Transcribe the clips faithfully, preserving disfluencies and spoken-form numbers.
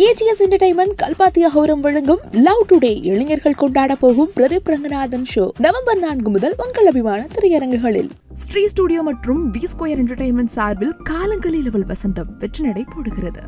A G S Entertainment, Kalpathia Hauram Vazhangum, Love Today, Yellingargal Kondada Pohum, Prathip Pranganadhan Show, November fourth முதல் உங்கள் அபிமான திரையரங்குகளில் Street Studio Matrum, B Square Entertainment சார்பில் காலங்களி level வசந்தம் வெற்றி நடை போடுகிறது.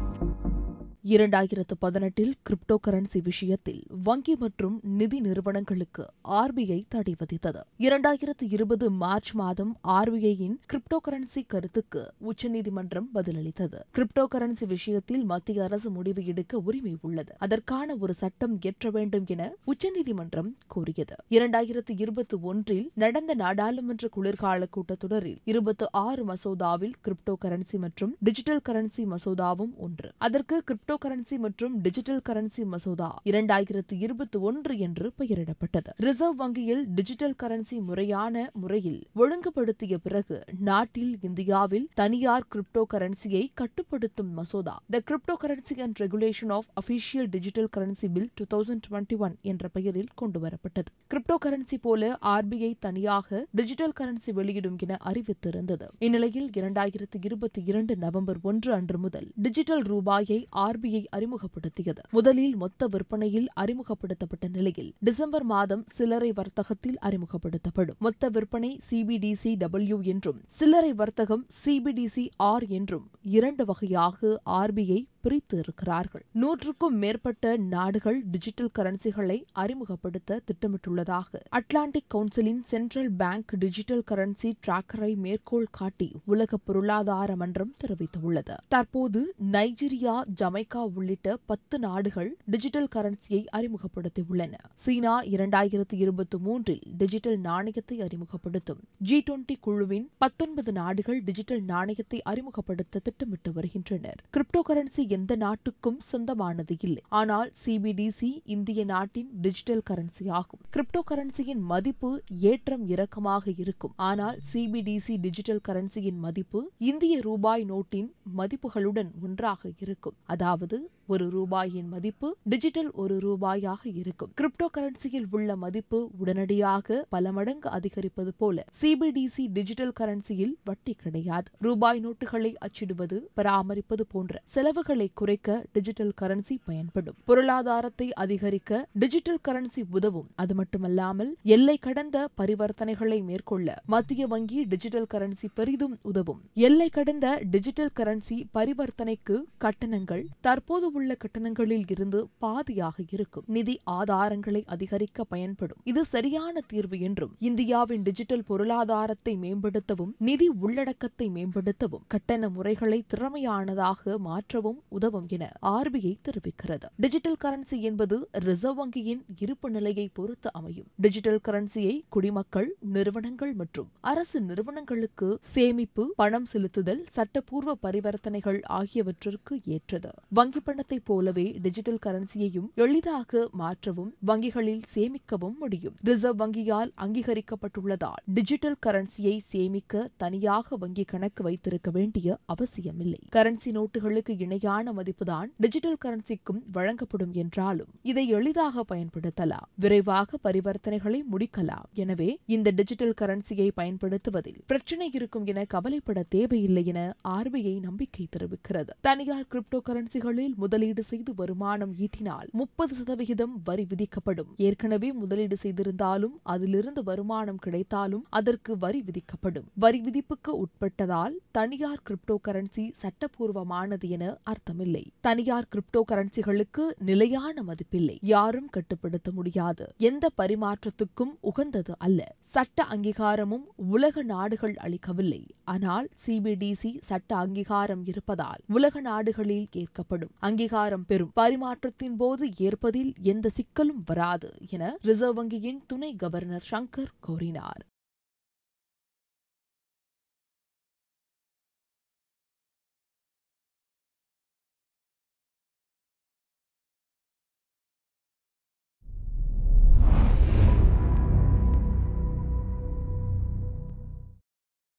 twenty eighteen Cryptocurrency விஷயத்தில் வங்கி மற்றும் நிதி நிறுவனங்களுக்கு R B I தடை விதித்தது. twenty twenty மார்ச் மாதம் R B I-யின் கிரிப்டோகரன்சி கருத்துக்கு உச்சநீதிமன்றம் பதிலளித்தது. கிரிப்டோகரன்சி விஷயத்தில் மத்திய அரசு முடிவு எடுக்க உரிமை உள்ளது. அதற்கான ஒரு சட்டம் இயற்ற வேண்டும் என உச்சநீதிமன்றம் கோரியது. twenty twenty-one நடந்த நாடாளுமன்ற குளிர்கால கூட்டத்தொடரில் இருபத்தி ஆறு மசோதாவில் கிரிப்டோகரன்சி மற்றும் டிஜிட்டல் கரன்சி மசோதாவும் ஒன்று. அதற்கு கிரிப்டோ Cryptocurrency மற்றும் Digital currency மசோதா twenty twenty-one என்று பெயரிடப்பட்டது. ரிசர்வ் வங்கியில் டிஜிட்டல் கரன்சி முறையான முறையில் ஒழுங்குபடுத்திய பிறகு நாட்டில் இந்தியாவில் தனியார் கிரிப்டோகரன்சியை கட்டுப்படுத்தும் மசோதா The Cryptocurrency and Regulation of Official Digital Currency Bill twenty twenty-one என்ற பெயரில் கொண்டுவரப்பட்டது. கிரிப்டோகரன்சி போல R B I தனியாக டிஜிட்டல் கரன்சி வெளியிடும் என அறிவித்திருந்தது. இந்நிலையில் twenty twenty-two நவம்பர் ஒன்று அன்று முதல் டிஜிட்டல் ரூபாயை R B I அறிமுகப்படுத்தியது. முதலில் மொத்த விற்பனையில் அறிமுகப்படுத்தப்பட்ட நிலையில் டிசம்பர் மாதம் சில்லறை வர்த்தகத்தில் அறிமுகப்படுத்தப்படும். மொத்த விற்பனை C B D C W என்றும் சில்லறை வர்த்தகம் C B D C R என்றும் இரண்டு வகையாக R B I பிரித்து இருக்கிறார்கள். நூற்றுக்கும் மேற்பட்ட நாடுகள் டிஜிட்டல் கரன்சிகளை அறிமுகப்படுத்த திட்டமிட்டுள்ளதாக அட்லாண்டிக் கவுன்சிலின் சென்ட்ரல் பேங்க் டிஜிட்டல் கரன்சி டிராக்கரை மேற்கோள் காட்டி உலக பொருளாதார மன்றம் தெரிவித்துள்ளது. தற்போது நைஜீரியா, ஜமைக்கா உள்ளிட்ட பத்து நாடுகள் டிஜிட்டல் கரன்சியை அறிமுகப்படுத்தியுள்ளன. சீனா இரண்டாயிரத்தி இருபத்தி மூன்றில் டிஜிட்டல் நாணயத்தை அறிமுகப்படுத்தும். G twenty குழுவின் பத்தொன்பது நாடுகள் டிஜிட்டல் நாணயத்தை அறிமுகப்படுத்த திட்டமிட்டு வருகின்றனர். கிரிப்டோகரன்சி எந்த நாட்டுக்கும் சொந்தமானது இல்லை. ஆனால் C B D C இந்திய நாட்டின் டிஜிட்டல் கரன்சி ஆகும். கிரிப்டோ கரன்சியின் மதிப்பு ஏற்றம் இறக்கமாக இருக்கும். ஆனால் C B D C digital கரன்சியின் மதிப்பு இந்திய ரூபாய் நோட்டின் மதிப்புகளுடன் ஒன்றாக இருக்கும். அதாவது ஒரு ரூபாயின் மதிப்பு டிஜிட்டல் ஒரு ரூபாயாக இருக்கும். கிரிப்டோ கரன்சியில் உள்ள மதிப்பு உடனடியாக பல மடங்கு அதிகரிப்பது போல C B D C digital கரன்சியில் வட்டி கிடையாது. ரூபாய் நோட்டுகளை அச்சிடுவது, பராமரிப்பது போன்ற செலவுகளை குறைக்க டிஜிட்டல் கரன்சி பயன்படும். பொருளாதாரத்தை அதிகரிக்க டிஜிட்டல் கரன்சி உதவும். அது மட்டுமல்லாமல் எல்லை கடந்த பரிவர்த்தனைகளை மேற்கொள்ள மத்திய வங்கி டிஜிட்டல் கரன்சி பெரிதும் உதவும். எல்லை கடந்த டிஜிட்டல் கரன்சி பரிவர்த்தனைக்கு கட்டணங்கள் தற்போது உள்ள கட்டணங்களில் இருந்து பாதியாக இருக்கும். நிதி ஆதாரங்களை அதிகரிக்க பயன்படும். இது சரியான தீர்வு என்றும் இந்தியாவின் டிஜிட்டல் பொருளாதாரத்தை மேம்படுத்தவும் நிதி உள்ளடக்கத்தை மேம்படுத்தவும் கட்டண முறைகளை திறமையானதாக மாற்றவும் உதவும் என R B I தெரிவிக்கிறது. டிஜிட்டல் கரன்சி என்பது ரிசர்வ் வங்கியின் இருப்பு நிலையை பொறுத்து அமையும். டிஜிட்டல் கரன்சியை குடிமக்கள், நிறுவனங்கள் மற்றும் அரசு நிறுவனங்களுக்கு சேமிப்பு, பணம் செலுத்துதல், சட்டப்பூர்வ பரிவர்த்தனைகள் ஆகியவற்றிற்கு ஏற்றது. வங்கி பணத்தை போலவே டிஜிட்டல் கரன்சியையும் எளிதாக மாற்றவும் வங்கிகளில் சேமிக்கவும் முடியும். ரிசர்வ் வங்கியால் அங்கீகரிக்கப்பட்டுள்ளதால் டிஜிட்டல் கரன்சியை சேமிக்க தனியாக வங்கி கணக்கு வைத்திருக்க வேண்டிய அவசியமில்லை. கரன்சி நோட்டுகளுக்கு இணையான மதிப்புதான் டிஜிட்டல் கரன்சிக்கும் வழங்கப்படும் என்றாலும் இதை எளிதாக பயன்படுத்தலாம், விரைவாக பரிவர்த்தனைகளை முடிக்கலாம். எனவே இந்த டிஜிட்டல் கரன்சியை பயன்படுத்துவதில் பிரச்சனை இருக்கும் என கவலைப்பட தேவையில்லை என R B I நம்பிக்கை தெரிவிக்கிறது. தனியார் கிரிப்டோ கரன்சிகளில் முதலீடு செய்து வருமானம் ஈட்டினால் முப்பது சதவிகிதம் வரி விதிக்கப்படும். ஏற்கனவே முதலீடு செய்திருந்தாலும் அதிலிருந்து வருமானம் கிடைத்தாலும் அதற்கு வரி விதிக்கப்படும். வரி விதிப்புக்கு உட்பட்டதால் தனியார் கிரிப்டோ கரன்சி சட்டப்பூர்வமானது என அர்த்தமில்லை. தனியார் கிரிப்டோ கரன்சிகளுக்கு நிலையான மதிப்பில்லை. யாரும் கட்டுப்படுத்த முடியாது. எந்த பரிமாற்றத்துக்கும் உகந்தது அல்ல. சட்ட அங்கீகாரமும் உலக நாடுகள் அளிக்கவில்லை. ஆனால் C B D C சட்ட அங்கீகாரம் இருப்பதால் உலக நாடுகளில் ஏற்கப்படும். அங்கீகாரம் பெறும் பரிமாற்றத்தின் போது ஏற்பதில் எந்த சிக்கலும் வராது என ரிசர்வ் வங்கியின் துணை கவர்னர் சங்கர் கூறினார்.